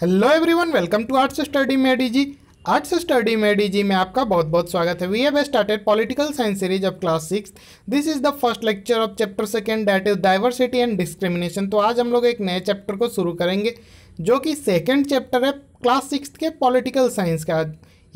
Hello everyone, welcome to arts study made easy. Arts study made easy में आपका बहुत बहुत स्वागत है। We have started political science series of class 6। This is the first lecture of chapter second, that is diversity and discrimination. तो आज हम लोग एक नए चैप्टर को शुरू करेंगे जो कि सेकंड चैप्टर है क्लास 6 के पॉलिटिकल साइंस का।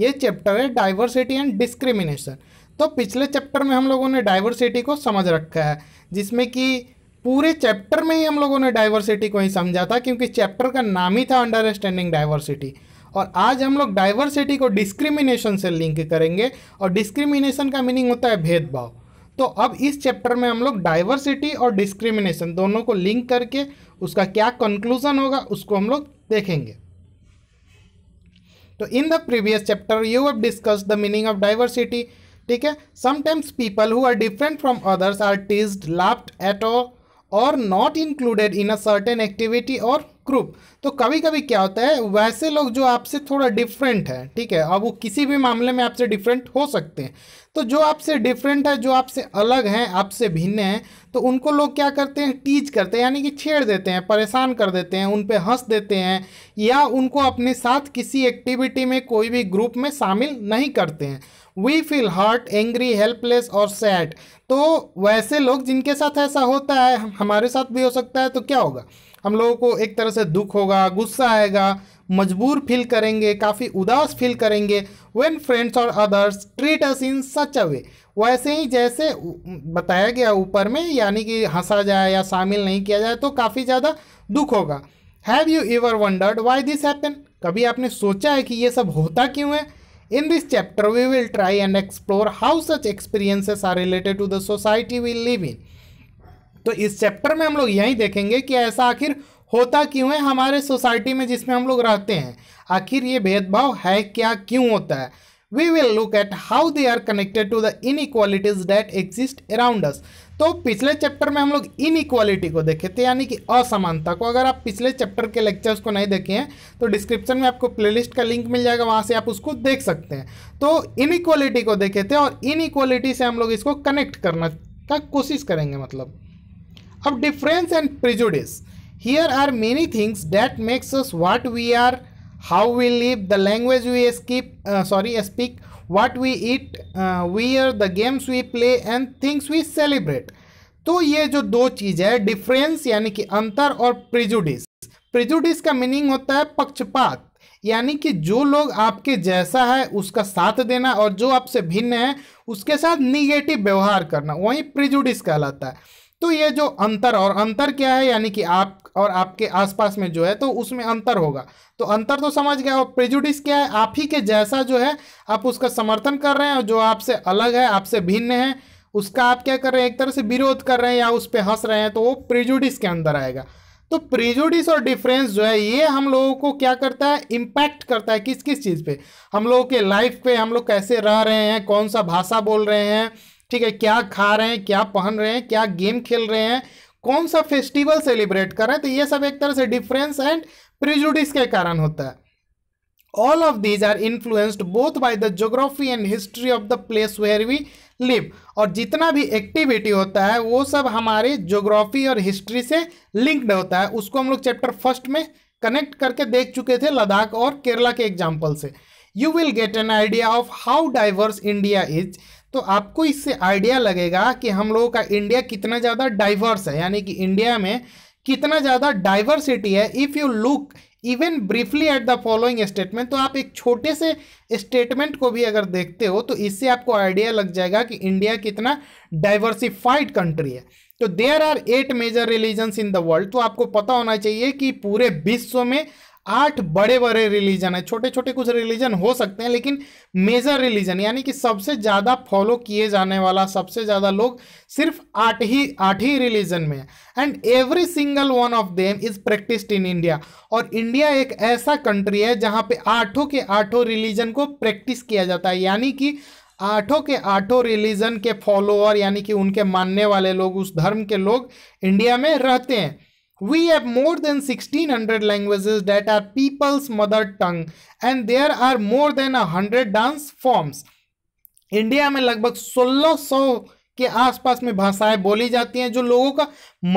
ये चैप्टर है डाइवर्सिटी एंड डिस्क्रिमिनेशन। तो पिछले चैप्टर में हम लोगों ने डाइवर्सिटी को समझ रखा है, जिसमें कि पूरे चैप्टर में ही हम लोगों ने डाइवर्सिटी को ही समझा था, क्योंकि चैप्टर का नाम ही था अंडरस्टैंडिंग डाइवर्सिटी। और आज हम लोग डाइवर्सिटी को डिस्क्रिमिनेशन से लिंक करेंगे, और डिस्क्रिमिनेशन का मीनिंग होता है भेदभाव। तो अब इस चैप्टर में हम लोग डाइवर्सिटी और डिस्क्रिमिनेशन दोनों को लिंक करके उसका क्या कंक्लूजन होगा उसको हम लोग देखेंगे। तो in the previous chapter you have discussed the meaning of diversity. ठीक है, sometimes people who are different from others are teased, laughed at और not included in a certain activity और ग्रुप। तो कभी कभी क्या होता है, वैसे लोग जो आपसे थोड़ा डिफरेंट है, ठीक है, अब वो किसी भी मामले में आपसे डिफरेंट हो सकते हैं, तो जो आपसे डिफरेंट है, जो आपसे अलग हैं, आपसे भिन्न हैं, तो उनको लोग क्या करते हैं, टीज करते हैं, यानी कि छेड़ देते हैं, परेशान कर देते हैं, उन पर हंस देते हैं, या उनको अपने साथ किसी एक्टिविटी में, कोई भी ग्रुप में शामिल नहीं करते हैं। We feel hurt, angry, helpless और सैड। तो वैसे लोग जिनके साथ ऐसा होता है, हमारे साथ भी हो सकता है, तो क्या होगा, हम लोगों को एक तरह से दुख होगा, गुस्सा आएगा, मजबूर फील करेंगे, काफ़ी उदास फील करेंगे। व्हेन फ्रेंड्स और others treat us in such a way, वैसे ही जैसे बताया गया ऊपर में, यानी कि हंसा जाए या शामिल नहीं किया जाए तो काफ़ी ज़्यादा दुख होगा। Have you ever wondered why this happen, कभी आपने सोचा है कि ये सब होता क्यों है। In this chapter, we will try and explore how such experiences are related to the society we live in. तो इस चैप्टर में हम लोग यही देखेंगे कि ऐसा आखिर होता क्यों है हमारे सोसाइटी में जिसमें हम लोग रहते हैं, आखिर ये भेदभाव है क्या, क्यों होता है। We will look at how they are connected to the inequalities that exist around us. तो पिछले चैप्टर में हम लोग इनइक्वालिटी को देखे थे, यानी कि असमानता को। अगर आप पिछले चैप्टर के लेक्चर्स को नहीं देखे हैं तो डिस्क्रिप्शन में आपको प्लेलिस्ट का लिंक मिल जाएगा, वहाँ से आप उसको देख सकते हैं। तो इनइक्वालिटी को देखे थे, और इनइक्वालिटी से हम लोग इसको कनेक्ट करने का कोशिश करेंगे। मतलब अब difference and prejudice. Here are many things that makes us what we are, how we live, the language we speak, What we eat, wear, the games we play and things we celebrate. तो ये जो दो चीज़ है, difference यानी कि अंतर, और prejudice। prejudice का meaning होता है पक्षपात, यानी कि जो लोग आपके जैसा है उसका साथ देना, और जो आपसे भिन्न है उसके साथ निगेटिव व्यवहार करना, वही prejudice कहलाता है। तो ये जो अंतर, और अंतर क्या है, यानी कि आप और आपके आसपास में जो है, तो उसमें अंतर होगा। तो अंतर तो समझ गया। और प्रेजुडिस क्या है, आप ही के जैसा जो है आप उसका समर्थन कर रहे हैं, और जो आपसे अलग है, आपसे भिन्न है, उसका आप क्या कर रहे हैं, एक तरह से विरोध कर रहे हैं या उस पर हंस रहे हैं, तो वो प्रेजुडिस के अंदर आएगा। तो प्रेजुडिस और डिफरेंस जो है, ये हम लोगों को क्या करता है, इम्पैक्ट करता है किस किस चीज़ पे, हम लोगों के लाइफ पे, हम लोग कैसे रह रहे हैं, कौन सा भाषा बोल रहे हैं, ठीक है, क्या खा रहे हैं, क्या पहन रहे हैं, क्या गेम खेल रहे हैं, कौन सा फेस्टिवल सेलिब्रेट कर रहे हैं। तो ये सब एक तरह से डिफरेंस एंड प्रिजुडिस के कारण होता है। All of these are influenced both by the geography and history of the place where we live. और जितना भी एक्टिविटी होता है वो सब हमारे ज्योग्राफी और हिस्ट्री से लिंक्ड होता है। उसको हम लोग चैप्टर फर्स्ट में कनेक्ट करके देख चुके थे लद्दाख और केरला के एग्जाम्पल से। You will get an idea of how diverse India is. तो आपको इससे आइडिया लगेगा कि हम लोगों का इंडिया कितना ज़्यादा डाइवर्स है, यानी कि इंडिया में कितना ज़्यादा डाइवर्सिटी है। If you look even briefly at the following statement, तो आप एक छोटे से स्टेटमेंट को भी अगर देखते हो तो इससे आपको आइडिया लग जाएगा कि इंडिया कितना डाइवर्सिफाइड कंट्री है। तो there are 8 major religions in the world. तो आपको पता होना चाहिए कि पूरे विश्व में 8 बड़े बड़े रिलीजन है। छोटे छोटे कुछ रिलीजन हो सकते हैं, लेकिन मेजर रिलीजन यानी कि सबसे ज़्यादा फॉलो किए जाने वाला, सबसे ज़्यादा लोग सिर्फ 8 ही रिलीजन में है। And every single one of them is practised in India. और इंडिया एक ऐसा कंट्री है जहाँ पे 8 के 8 रिलीजन को प्रैक्टिस किया जाता है, यानी कि 8 के 8 रिलीजन के फॉलोअर, यानी कि उनके मानने वाले लोग, उस धर्म के लोग इंडिया में रहते हैं। We have more than 1600 languages that are people's mother tongue, and there are more than 100 dance forms. India में लगभग 1600 के आसपास में भाषाएं बोली जाती हैं जो लोगों का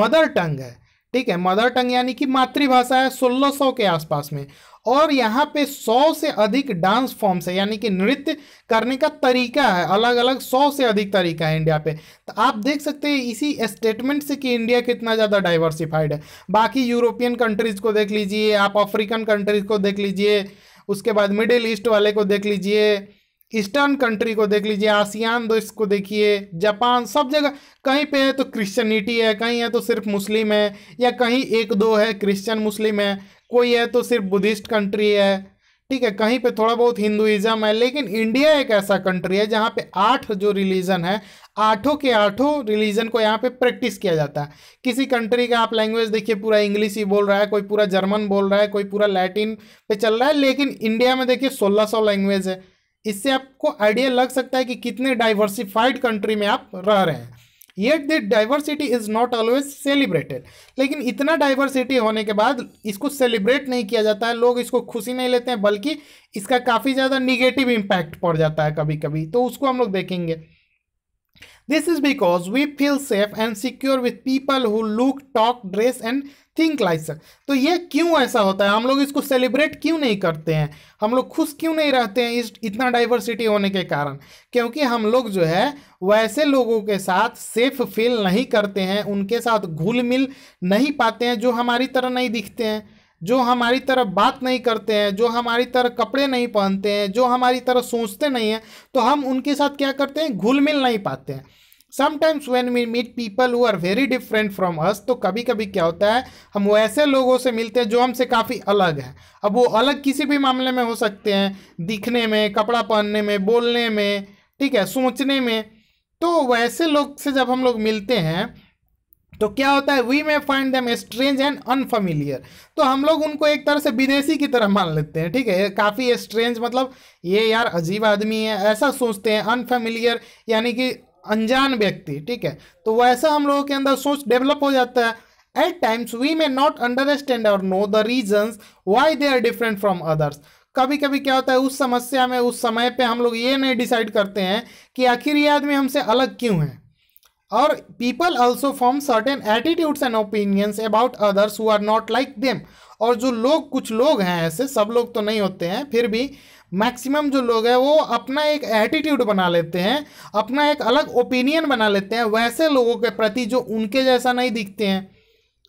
मदर टंग है। ठीक है, मदर टंग यानी कि मातृभाषा है 1600 के आसपास में, और यहाँ पे 100 से अधिक डांस फॉर्म्स है यानी कि नृत्य करने का तरीका है, अलग अलग 100 से अधिक तरीका है इंडिया पे। तो आप देख सकते हैं इसी स्टेटमेंट से कि इंडिया कितना ज़्यादा डाइवर्सिफाइड है। बाकी यूरोपियन कंट्रीज़ को देख लीजिए आप, अफ्रीकन कंट्रीज़ को देख लीजिए, उसके बाद मिडिल ईस्ट वाले को देख लीजिए, ईस्टर्न कंट्री को देख लीजिए, आसियान देश को देखिए, जापान, सब जगह कहीं पे है तो क्रिश्चियनिटी है, कहीं है तो सिर्फ मुस्लिम है, या कहीं एक दो है क्रिश्चियन मुस्लिम है, कोई है तो सिर्फ बुद्धिस्ट कंट्री है, ठीक है, कहीं पे थोड़ा बहुत हिंदुइज्म है। लेकिन इंडिया एक ऐसा कंट्री है जहाँ पे 8 जो रिलीजन है, 8 के 8 रिलीजन को यहाँ पे प्रैक्टिस किया जाता है। किसी कंट्री का आप लैंग्वेज देखिए पूरा इंग्लिश ही बोल रहा है, कोई पूरा जर्मन बोल रहा है, कोई पूरा लैटिन पे चल रहा है, लेकिन इंडिया में देखिए 1600 लैंग्वेज है। इससे आपको आइडिया लग सकता है कि कितने डाइवर्सिफाइड कंट्री में आप रह रहे हैं। Yet this diversity is not always celebrated, लेकिन इतना डाइवर्सिटी होने के बाद इसको सेलिब्रेट नहीं किया जाता है, लोग इसको खुशी नहीं लेते हैं, बल्कि इसका काफ़ी ज़्यादा निगेटिव इम्पैक्ट पड़ जाता है कभी कभी, तो उसको हम लोग देखेंगे। This is because we feel safe and secure with people who look, talk, dress and think like sir. तो ये क्यों ऐसा होता है, हम लोग इसको सेलिब्रेट क्यों नहीं करते हैं, हम लोग खुश क्यों नहीं रहते हैं इस इतना डाइवर्सिटी होने के कारण? क्योंकि हम लोग जो है वैसे लोगों के साथ सेफ फील नहीं करते हैं, उनके साथ घुल मिल नहीं पाते हैं, जो हमारी तरह नहीं दिखते हैं, जो हमारी तरह बात नहीं करते हैं, जो हमारी तरह कपड़े नहीं पहनते हैं, जो हमारी तरह सोचते नहीं हैं, तो हम उनके साथ क्या करते हैं, घुल मिल नहीं पाते हैं। Sometimes when we meet people who are very different from us, तो कभी कभी क्या होता है हम वैसे लोगों से मिलते हैं जो हमसे काफ़ी अलग हैं। अब वो अलग किसी भी मामले में हो सकते हैं, दिखने में, कपड़ा पहनने में, बोलने में, ठीक है, सोचने में। तो वैसे लोग से जब हम लोग मिलते हैं तो क्या होता है, we may find them strange and unfamiliar, तो हम लोग उनको एक तरह से विदेशी की तरह मान लेते हैं, ठीक है, काफ़ी स्ट्रेंज मतलब ये यार अजीब आदमी है ऐसा सोचते हैं, अनफेमिलियर यानी कि अनजान व्यक्ति, ठीक है, तो वैसा हम लोगों के अंदर सोच डेवलप हो जाता है। At times we may not understand और know the reasons why they are different from others, कभी कभी क्या होता है उस समस्या में, उस समय पे हम लोग ये नहीं डिसाइड करते हैं कि आखिर ये आदमी हमसे अलग क्यों है। और people also form certain attitudes and opinions about others who are not like them, और जो लोग, कुछ लोग हैं ऐसे, सब लोग तो नहीं होते हैं, फिर भी मैक्सिमम जो लोग हैं वो अपना एक एटीट्यूड बना लेते हैं, अपना एक अलग ओपिनियन बना लेते हैं वैसे लोगों के प्रति जो उनके जैसा नहीं दिखते हैं।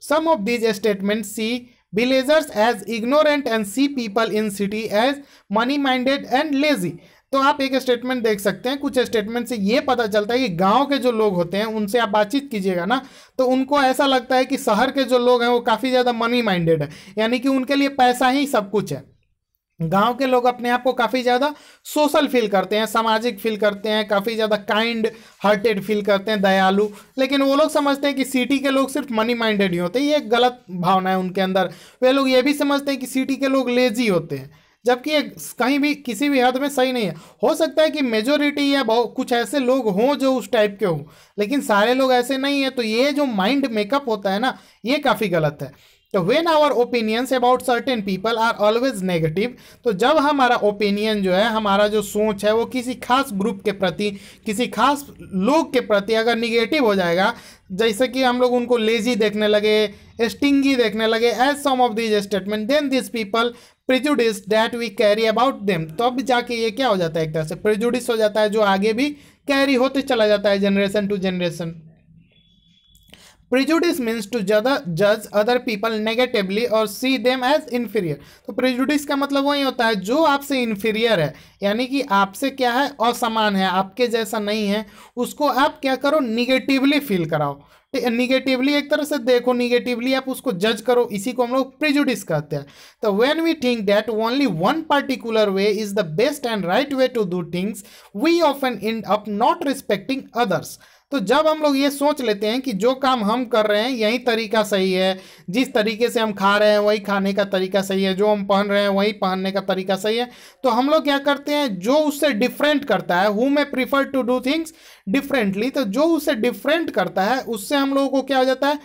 Some of these statements see villagers as ignorant and see people in city as money minded and lazy. तो आप एक स्टेटमेंट देख सकते हैं, कुछ स्टेटमेंट से ये पता चलता है कि गांव के जो लोग होते हैं उनसे आप बातचीत कीजिएगा ना, तो उनको ऐसा लगता है कि शहर के जो लोग हैं वो काफ़ी ज़्यादा मनी माइंडेड है, यानी कि उनके लिए पैसा ही सब कुछ है। गांव के लोग अपने आप को काफ़ी ज़्यादा सोशल फील करते हैं, सामाजिक फील करते हैं, काफ़ी ज़्यादा काइंड हार्टेड फील करते हैं, दयालु। लेकिन वो लोग समझते हैं कि सिटी के लोग सिर्फ मनी माइंडेड ही होते हैं, ये एक गलत भावना है उनके अंदर। वे लोग ये भी समझते हैं कि सिटी के लोग लेजी होते हैं, जबकि ये कहीं भी किसी भी हद में सही नहीं है। हो सकता है कि मेजोरिटी या कुछ ऐसे लोग हों जो उस टाइप के हों, लेकिन सारे लोग ऐसे नहीं हैं, तो ये जो माइंड मेकअप होता है ना, ये काफ़ी गलत है। तो when our opinions about certain people are always negative, तो जब हमारा ओपिनियन जो है, हमारा जो सोच है वो किसी खास ग्रुप के प्रति, किसी खास लोग के प्रति अगर निगेटिव हो जाएगा, जैसे कि हम लोग उनको लेजी देखने लगे, स्टिंगी देखने लगे, as some of these statement, then this people prejudice that we carry about them, तब जाके ये क्या हो जाता है, एक तरह से प्रिजुडिस हो जाता है जो आगे भी कैरी होते चला जाता है generation to generation. Prejudice means to जज अदर पीपल नेगेटिवली और सी देम एज इन्फीरियर, तो प्रिजुडिस का मतलब वही होता है जो आपसे इन्फीरियर है, यानी कि आपसे क्या है, असमान है, आपके जैसा नहीं है, उसको आप क्या करो, निगेटिवली फील कराओ, निगेटिवली एक तरह से देखो, निगेटिवली आप उसको जज करो, इसी को हम लोग प्रिजुडिस कहते हैं। तो when we think that only one particular way is the best and right way to do things, we often end up not respecting others, तो जब हम लोग ये सोच लेते हैं कि जो काम हम कर रहे हैं यही तरीका सही है, जिस तरीके से हम खा रहे हैं वही खाने का तरीका सही है, जो हम पहन रहे हैं वही पहनने का तरीका सही है, तो हम लोग क्या करते हैं, जो उससे डिफरेंट करता है, who may prefer to do things differently, तो जो उससे डिफरेंट करता है उससे हम लोगों को क्या हो जाता है,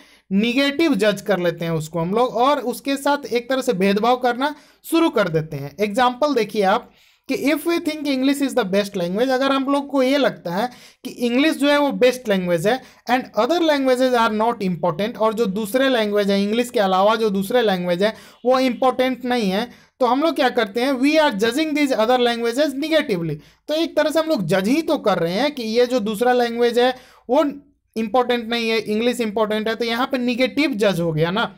निगेटिव जज कर लेते हैं उसको हम लोग, और उसके साथ एक तरह से भेदभाव करना शुरू कर देते हैं। एग्जाम्पल देखिए आप, कि if we think English is the best language, अगर हम लोग को ये लगता है कि इंग्लिश जो है वो बेस्ट लैंग्वेज है and other languages are not important, और जो दूसरे लैंग्वेज है इंग्लिश के अलावा जो दूसरे लैंग्वेज है वो इम्पॉर्टेंट नहीं है, तो हम लोग क्या करते हैं, we are judging these other languages negatively. तो एक तरह से हम लोग जज ही तो कर रहे हैं कि ये जो दूसरा लैंग्वेज है वो इम्पॉर्टेंट नहीं है, इंग्लिश इम्पॉर्टेंट है, तो यहाँ पर निगेटिव जज हो गया ना।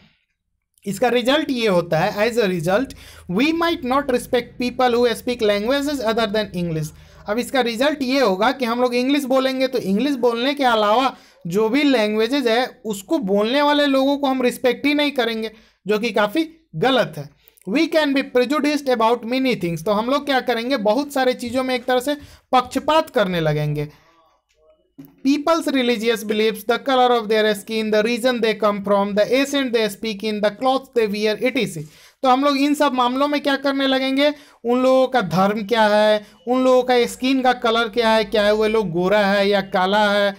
इसका रिजल्ट ये होता है, as a result we might not respect people who speak languages other than English. अब इसका रिजल्ट ये होगा कि हम लोग इंग्लिश बोलेंगे तो इंग्लिश बोलने के अलावा जो भी लैंग्वेजेज है उसको बोलने वाले लोगों को हम रिस्पेक्ट ही नहीं करेंगे, जो कि काफ़ी गलत है। We can be prejudiced about many things, तो हम लोग क्या करेंगे, बहुत सारे चीज़ों में एक तरह से पक्षपात करने लगेंगे। People's religious beliefs, the color of their skin, the region they come from, the accent they speak in, the clothes they wear, etc. तो हम लोग इन सब मामलों में क्या करने लगेंगे, उन लोगों का धर्म क्या है, उन लोगों का स्किन का कलर क्या है, वे लोग गोरा है या काला है,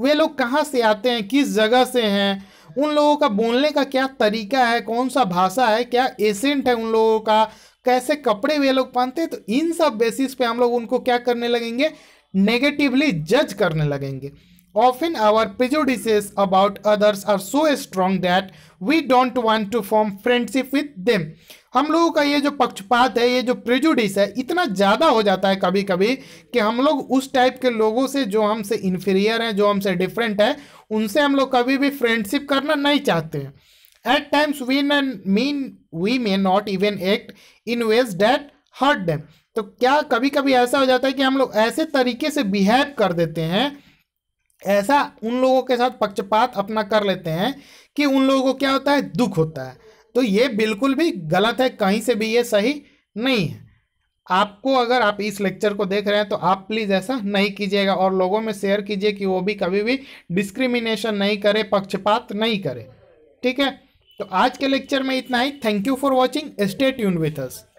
वे लोग कहाँ से आते हैं, किस जगह से हैं, उन लोगों का बोलने का क्या तरीका है, कौन सा भाषा है, क्या एसेंट है उन लोगों का, कैसे कपड़े वे लोग पहनते हैं। तो इन सब बेसिस पे हम लोग उनको क्या करने लगेंगे, नेगेटिवली जज करने लगेंगे। Often our prejudices about others are so strong that we don't want to form friendship with them. हम लोगों का ये जो पक्षपात है, ये जो प्रिजुडिस है, इतना ज़्यादा हो जाता है कभी कभी कि हम लोग उस टाइप के लोगों से जो हमसे इन्फीरियर हैं, जो हमसे डिफरेंट है, उनसे हम लोग कभी भी फ्रेंडशिप करना नहीं चाहते हैं। At times we may not even act in ways that hurt them. तो क्या कभी कभी ऐसा हो जाता है कि हम लोग ऐसे तरीके से बिहेव कर देते हैं, ऐसा उन लोगों के साथ पक्षपात अपना कर लेते हैं कि उन लोगों को क्या होता है, दुख होता है। तो ये बिल्कुल भी गलत है, कहीं से भी ये सही नहीं है। आपको, अगर आप इस लेक्चर को देख रहे हैं तो आप प्लीज़ ऐसा नहीं कीजिएगा और लोगों में शेयर कीजिए कि वो भी कभी भी डिस्क्रिमिनेशन नहीं करे, पक्षपात नहीं करे। ठीक है, तो आज के लेक्चर में इतना ही। Thank you for watching, stay tuned with us.